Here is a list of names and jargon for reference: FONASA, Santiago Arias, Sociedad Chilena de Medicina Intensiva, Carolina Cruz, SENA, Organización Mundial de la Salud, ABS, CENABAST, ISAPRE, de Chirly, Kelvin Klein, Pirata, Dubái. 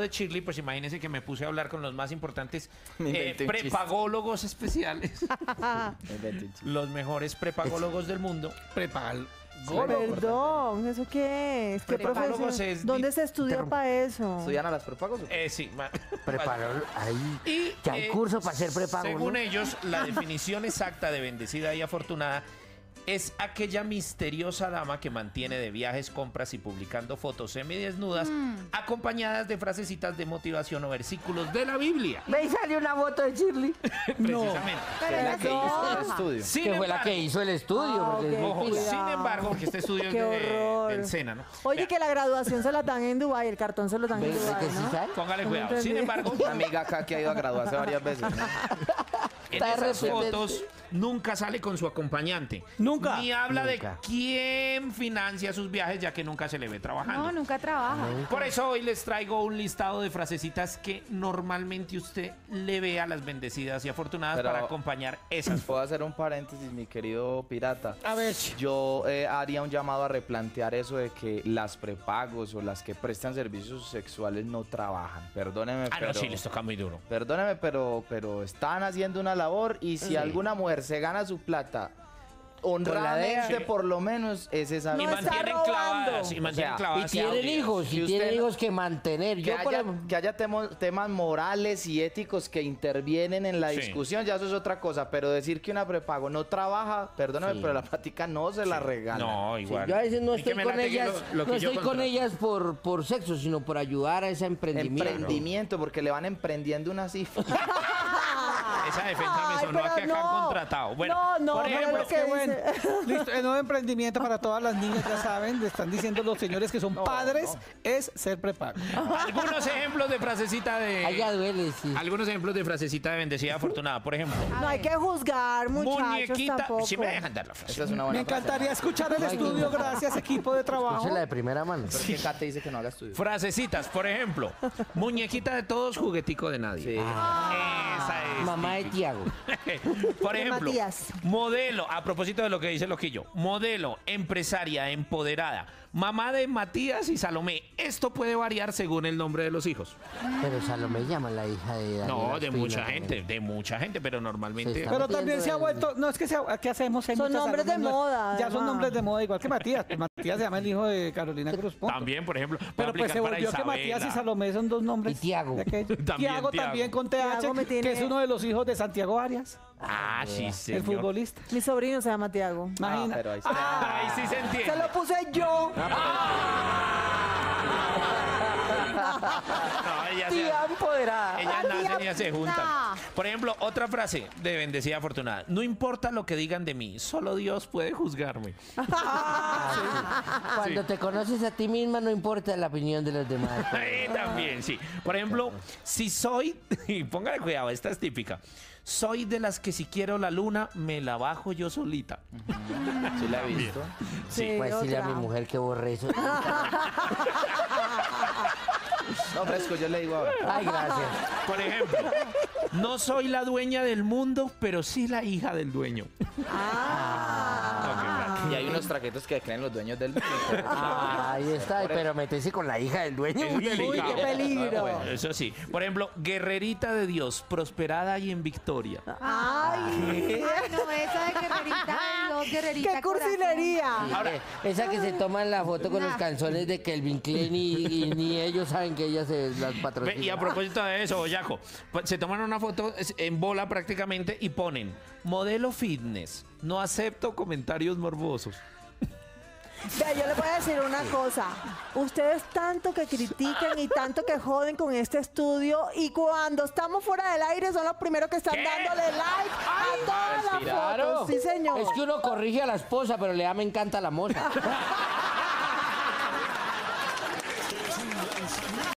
De Chirly, pues imagínense que me puse a hablar con los más importantes prepagólogos especiales. Los mejores prepagólogos del mundo. Perdón, ¿eso qué es? ¿Qué profesión? ¿Dónde se estudia para eso? ¿Estudian a las prepagos? Sí, prepagólogos. Que hay curso para ser prepagólogos. Según ellos, la definición exacta de bendecida y afortunada es aquella misteriosa dama que mantiene de viajes, compras y publicando fotos semidesnudas acompañadas de frasecitas de motivación o versículos de la Biblia. ¿Veis salió una foto de Chirly? Precisamente. Fue la que hizo el estudio. Ah, okay. Ojo, sin embargo, porque este estudio es del SENA, ¿no? Oye, que la graduación se la dan en Dubái, el cartón se lo dan en Dubái, ¿no? Póngale cuidado. Sin embargo, una amiga acá que ha ido a graduarse varias veces, ¿no? En esas fotos nunca sale con su acompañante. Nunca. Ni habla de quién financia sus viajes, ya que nunca se le ve trabajando. No, nunca trabaja. Por eso hoy les traigo un listado de frasecitas que normalmente usted le ve a las bendecidas y afortunadas para acompañar esas fotos. Puedo hacer un paréntesis, mi querido pirata. A ver. Yo haría un llamado a replantear eso de que las prepagos o las que prestan servicios sexuales no trabajan. Perdóneme, pero... no, sí, les toca muy duro. Perdóneme, pero están haciendo una labor y si alguna mujer se gana su plata honradamente, por lo menos es esa. No, y mantienen clavadas, y tienen hijos, y tienen hijos que mantener. Que haya temas morales y éticos que intervienen en la discusión, ya eso es otra cosa, pero decir que una prepago no trabaja, perdóname, pero la plática no se la regala. No, igual. Yo a veces no estoy con ellas, por sexo, sino por ayudar a ese emprendimiento. Porque le van emprendiendo una cifra. Esa defensa me sonó a que acá han contratado. Bueno, por ejemplo, qué bueno. Listo, el nuevo emprendimiento para todas las niñas, ya saben, le están diciendo los señores que son padres, es ser prepago. Algunos ejemplos de frasecita de... Allá duele, sí. Algunos ejemplos de frasecita de bendecida afortunada, por ejemplo. No hay que juzgar, muchachos, tampoco. Sí me dejan dar la frase. Esta es una buena frase. Me encantaría escuchar el estudio, gracias, equipo de trabajo. Escúchela de primera mano. Porque Kate dice que no haga estudio. Frasecitas, por ejemplo, muñequita de todos, juguetico de nadie. Sí. Esa es. Mamá de Tiago. Por ejemplo, modelo, a propósito de lo que dice Loquillo, modelo, empresaria, empoderada, mamá de Matías y Salomé. Esto puede variar según el nombre de los hijos. Pero Salomé llama a la hija de Daniel. No, de mucha gente, pero normalmente... Pero también se ha vuelto, no es que sea, ¿qué hacemos? Son nombres de moda. Ya son nombres de moda, igual que Matías. Matías se llama el hijo de Carolina Cruz. También, por ejemplo. Pero pues se volvió que Matías y Salomé son dos nombres. Y Tiago. Tiago también con TH, que es uno de los hijos de Santiago Arias. Ah, sí, señor. El futbolista. Mi sobrino se llama Tiago. Imagina. Pero ahí, ahí sí se entiende. Se lo puse yo. No, ella tía empoderada. Ellas nacen y ya se juntan. Por ejemplo, otra frase de bendecida afortunada. No importa lo que digan de mí, solo Dios puede juzgarme. Cuando te conoces a ti misma, no importa la opinión de los demás. También, sí. Por ejemplo, si soy, y póngale cuidado, esta es típica. Soy de las que si quiero la luna, me la bajo yo solita. ¿Sí la he visto? Sí. Pues decirle a mi mujer que borre eso. No, fresco, yo le digo ahora. Ay, gracias. Por ejemplo, no soy la dueña del mundo, pero sí la hija del dueño. Y hay unos traquetos que creen los dueños del mundo. Ahí está, pero meterse con la hija del dueño. Uy, qué peligro. Bueno, eso sí. Por ejemplo, guerrerita de Dios, prosperada y en victoria. Ay, no, esa de guerrerita, no, guerrerita. ¡Qué cursilería! Ahora, esa que se toma en la foto con los calzones de Kelvin Klein y ni ellos saben que ella se las patrocina. Y a propósito de eso, Boyaco, se toman una foto en bola prácticamente y ponen modelo fitness. No acepto comentarios morbosos. Vea, yo les voy a decir una cosa. Ustedes tanto que critican y tanto que joden con este estudio y cuando estamos fuera del aire son los primeros que están dándole like a todas las fotos. Sí, señor. Es que uno corrige a la esposa, pero le da me encanta la moza.